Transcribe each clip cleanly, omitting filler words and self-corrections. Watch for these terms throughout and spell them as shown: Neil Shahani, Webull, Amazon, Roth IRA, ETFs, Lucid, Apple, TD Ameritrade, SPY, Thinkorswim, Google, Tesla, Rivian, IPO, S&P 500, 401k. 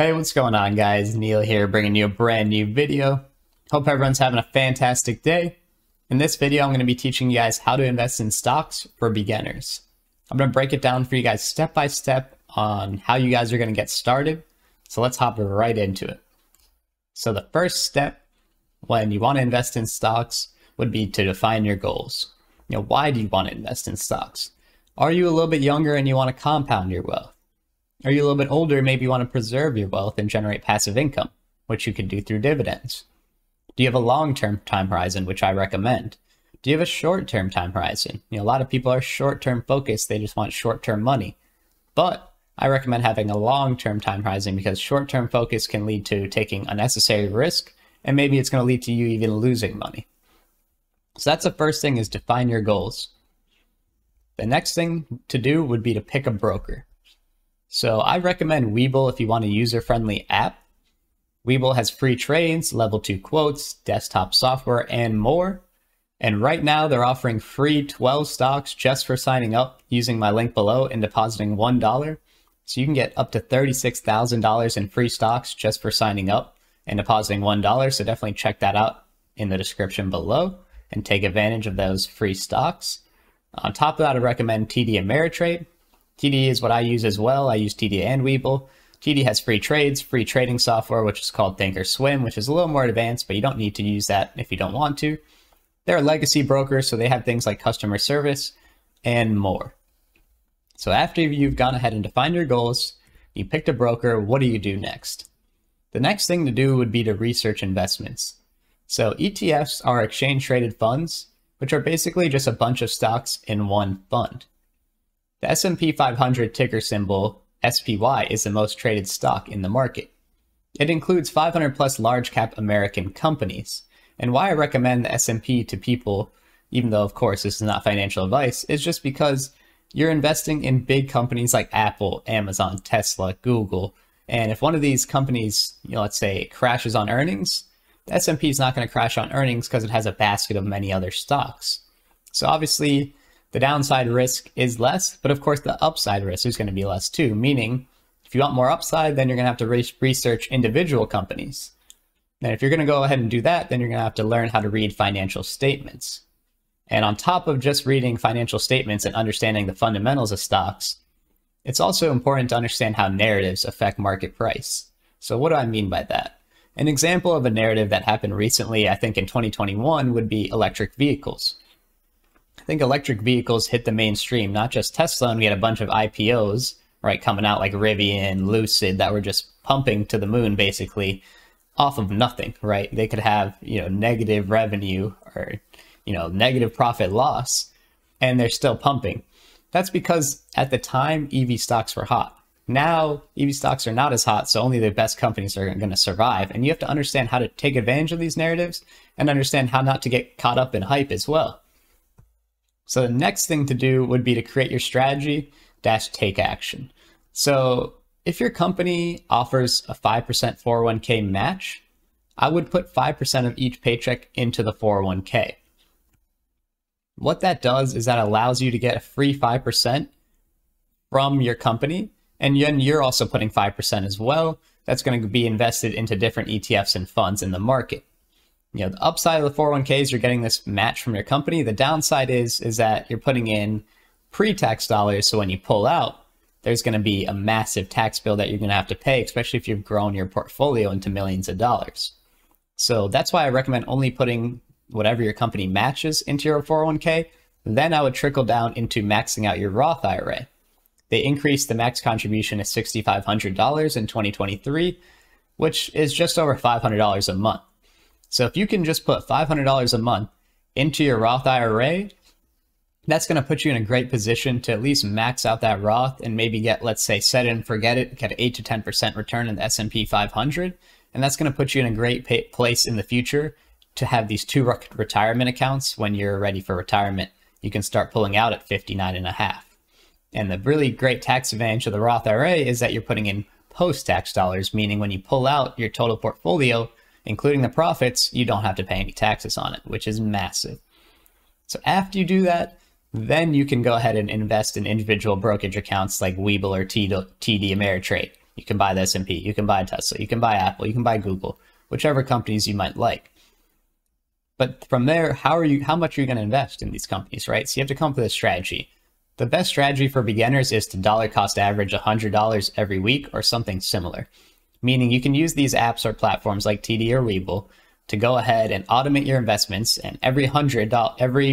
Hey, what's going on, guys? Neil here, bringing you a brand new video. Hope everyone's having a fantastic day. In this video, I'm going to be teaching you guys how to invest in stocks for beginners. I'm going to break it down for you guys step by step on how you guys are going to get started. So let's hop right into it. So the first step when you want to invest in stocks would be to define your goals. You know, why do you want to invest in stocks? Are you a little bit younger and you want to compound your wealth? Are you a little bit older? Maybe you want to preserve your wealth and generate passive income, which you could do through dividends. Do you have a long-term time horizon, which I recommend? Do you have a short-term time horizon? You know, a lot of people are short-term focused. They just want short-term money. But I recommend having a long-term time horizon because short-term focus can lead to taking unnecessary risk, and maybe it's going to lead to you even losing money. So that's the first thing, is define your goals. The next thing to do would be to pick a broker. So I recommend Webull if you want a user-friendly app. Webull has free trades, level 2 quotes, desktop software, and more. And right now they're offering free 12 stocks just for signing up using my link below and depositing $1. So you can get up to $36,000 in free stocks just for signing up and depositing $1. So definitely check that out in the description below and take advantage of those free stocks. On top of that, I recommend TD Ameritrade. TD is what I use as well. I use TD and Webull. TD has free trades, free trading software, which is called Thinkorswim, which is a little more advanced, but you don't need to use that if you don't want to. They're a legacy broker, so they have things like customer service and more. So after you've gone ahead and defined your goals, you picked a broker, what do you do next? The next thing to do would be to research investments. So ETFs are exchange-traded funds, which are basically just a bunch of stocks in one fund. The S&P 500 ticker symbol SPY is the most traded stock in the market. It includes 500 plus large cap American companies. And why I recommend the S&P to people, even though of course this is not financial advice, is just because you're investing in big companies like Apple, Amazon, Tesla, Google. And if one of these companies, you know, let's say crashes on earnings, the S&P is not going to crash on earnings because it has a basket of many other stocks. So obviously, the downside risk is less, but of course the upside risk is going to be less too, meaning if you want more upside, then you're going to have to research individual companies. And if you're going to go ahead and do that, then you're going to have to learn how to read financial statements. And on top of just reading financial statements and understanding the fundamentals of stocks, it's also important to understand how narratives affect market price. So what do I mean by that? An example of a narrative that happened recently, I think in 2021, would be electric vehicles. I think electric vehicles hit the mainstream, not just Tesla, and we had a bunch of IPOs, right, coming out like Rivian, Lucid, that were just pumping to the moon, basically, off of nothing, right? They could have, you know, negative revenue or, you know, negative profit loss, and they're still pumping. That's because at the time, EV stocks were hot. Now, EV stocks are not as hot, so only the best companies are going to survive, and you have to understand how to take advantage of these narratives and understand how not to get caught up in hype as well. So the next thing to do would be to create your strategy dash take action. So if your company offers a 5% 401k match, I would put 5% of each paycheck into the 401k. What that does is that allows you to get a free 5% from your company, and then you're also putting 5% as well. That's going to be invested into different ETFs and funds in the market. You know, the upside of the 401k is you're getting this match from your company. The downside is that you're putting in pre-tax dollars. So when you pull out, there's going to be a massive tax bill that you're going to have to pay, especially if you've grown your portfolio into millions of dollars. So that's why I recommend only putting whatever your company matches into your 401k. Then I would trickle down into maxing out your Roth IRA. They increased the max contribution to $6,500 in 2023, which is just over $500 a month. So if you can just put $500 a month into your Roth IRA, that's going to put you in a great position to at least max out that Roth and maybe get, let's say, set it and forget it, get an 8 to 10% return in the S&P 500. And that's going to put you in a great place in the future to have these two retirement accounts. When you're ready for retirement, you can start pulling out at 59.5. And the really great tax advantage of the Roth IRA is that you're putting in post-tax dollars, meaning when you pull out your total portfolio, including the profits, you don't have to pay any taxes on it, which is massive. So after you do that, then you can go ahead and invest in individual brokerage accounts like Webull or TD Ameritrade. You can buy the S&P, you can buy Tesla, you can buy Apple, you can buy Google, whichever companies you might like. But from there, how much are you going to invest in these companies, right? So you have to come up with a strategy. The best strategy for beginners is to dollar cost average $100 every week or something similar. Meaning you can use these apps or platforms like TD or Webull to go ahead and automate your investments, and every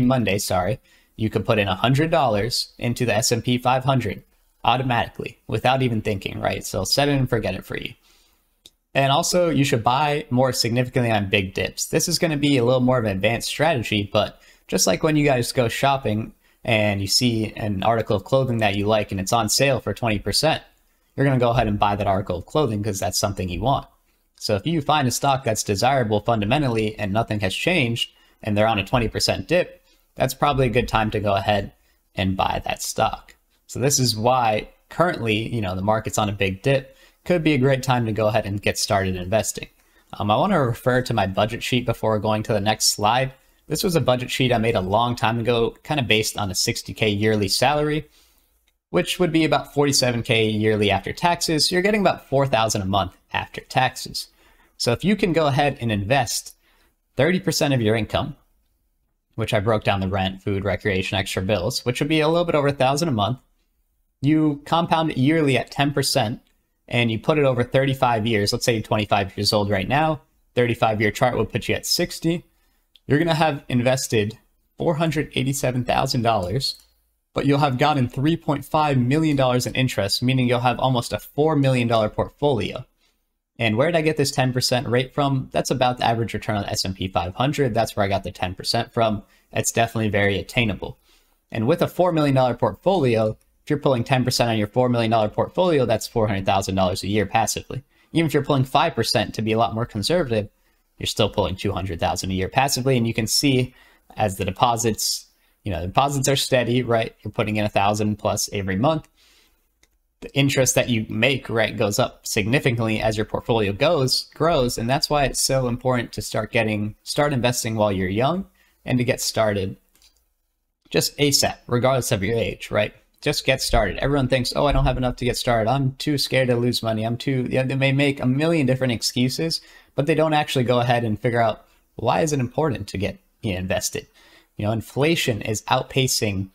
Monday, you can put in $100 into the S&P 500 automatically without even thinking, right? So set it and forget it for you. And also you should buy more significantly on big dips. This is going to be a little more of an advanced strategy, but just like when you guys go shopping and you see an article of clothing that you like and it's on sale for 20%, you're going to go ahead and buy that article of clothing because that's something you want. So if you find a stock that's desirable fundamentally and nothing has changed and they're on a 20% dip, that's probably a good time to go ahead and buy that stock. So this is why currently, you know, the market's on a big dip. Could be a great time to go ahead and get started investing. I want to refer to my budget sheet before going to the next slide. This was a budget sheet I made a long time ago, kind of based on a 60K yearly salary, which would be about 47K yearly after taxes. So you're getting about $4,000 a month after taxes. So if you can go ahead and invest 30% of your income, which I broke down the rent, food, recreation, extra bills, which would be a little bit over $1,000 a month, you compound it yearly at 10% and you put it over 35 years. Let's say you're 25 years old right now, 35-year chart would put you at 60. You're going to have invested $487,000, but you'll have gotten $3.5 million in interest, meaning you'll have almost a $4 million portfolio. And where did I get this 10% rate from? That's about the average return on the S&P 500. That's where I got the 10% from. It's definitely very attainable. And with a $4 million portfolio, if you're pulling 10% on your $4 million portfolio, that's $400,000 a year passively. Even if you're pulling 5% to be a lot more conservative, you're still pulling $200,000 a year passively. And you can see as the deposits, you know, the deposits are steady, right? You're putting in $1,000 plus every month. The interest that you make, right, goes up significantly as your portfolio grows. And that's why it's so important to start investing while you're young and to get started just ASAP, regardless of your age, right? Just get started. Everyone thinks, oh, I don't have enough to get started. I'm too scared to lose money. They may make a million different excuses, but they don't actually go ahead and figure out why is it important to get invested. You know, inflation is outpacing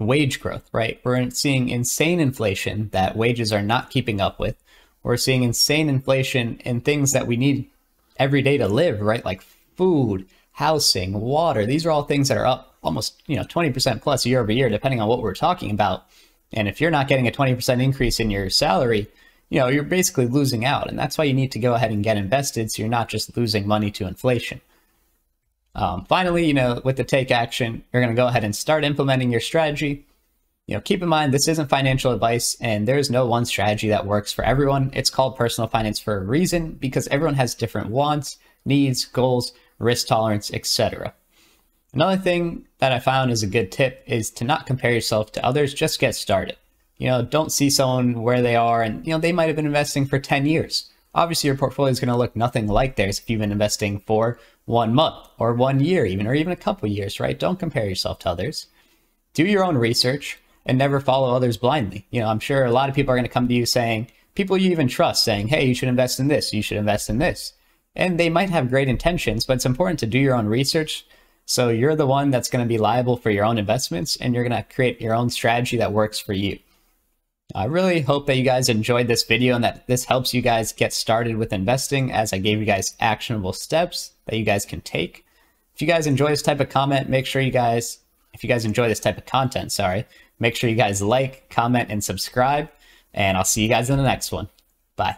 wage growth, right? We're seeing insane inflation that wages are not keeping up with. We're seeing insane inflation in things that we need every day to live, right? Like food, housing, water. These are all things that are up almost, you know, 20% plus year over year, depending on what we're talking about. And if you're not getting a 20% increase in your salary, you know, you're basically losing out. And that's why you need to go ahead and get invested, so you're not just losing money to inflation. Finally, you know, with the take action, you're going to go ahead and start implementing your strategy. You know, keep in mind, this isn't financial advice and there's no one strategy that works for everyone. It's called personal finance for a reason, because everyone has different wants, needs, goals, risk tolerance, etc. Another thing that I found is a good tip is to not compare yourself to others. Just get started. You know, don't see someone where they are, and, you know, they might have been investing for 10 years. Obviously, your portfolio is going to look nothing like theirs if you've been investing for 1 month or 1 year even, or even a couple years, right? Don't compare yourself to others. Do your own research and never follow others blindly. You know, I'm sure a lot of people are going to come to you saying, people you even trust saying, hey, you should invest in this, you should invest in this. And they might have great intentions, but it's important to do your own research. So you're the one that's going to be liable for your own investments, and you're going to create your own strategy that works for you. I really hope that you guys enjoyed this video and that this helps you guys get started with investing, as I gave you guys actionable steps that you guys can take. If you guys enjoy this type of content, make sure you guys like, comment, and subscribe, and I'll see you guys in the next one. Bye.